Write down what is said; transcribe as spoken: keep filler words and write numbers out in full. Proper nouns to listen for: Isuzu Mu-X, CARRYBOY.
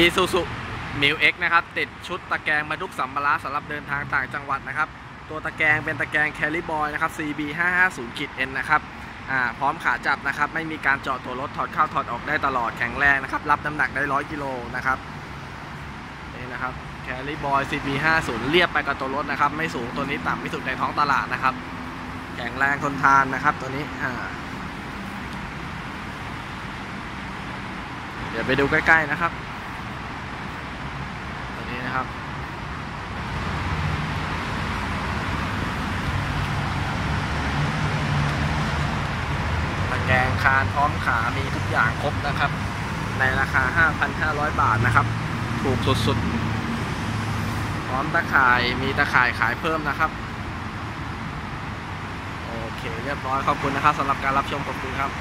Isuzu Mu-X นะครับติดชุดตะแกรงบรรทุกสัมภาระสำหรับเดินทางต่างจังหวัดนะครับตัวตะแกรงเป็นตะแกรง CARRYBOY นะครับ ซี บี ห้าห้าศูนย์ เอ็น นะครับพร้อมขาจับนะครับไม่มีการเจาะตัวรถถอดเข้าถอดออกได้ตลอดแข็งแรงนะครับรับน้ำหนักได้ร้อยกิโลนะครับนี่นะครับ CARRYBOY ซี บี ห้าศูนย์ เรียบไปกับตัวรถนะครับไม่สูงตัวนี้ต่ำที่สุดในท้องตลาดนะครับแข็งแรงทนทานนะครับตัวนี้เดี๋ยวไปดูใกล้ๆนะครับตัวนี้นะครับตะแกรงคานพร้อมขามีทุกอย่างครบนะครับในราคา ห้าพันห้าร้อย บาทนะครับถูกสุดๆพร้อมตะข่ายมีตะข่ายขายเพิ่มนะครับโอเคเรียบร้อยขอบคุณนะครับสำหรับการรับชมขอบคุณครับ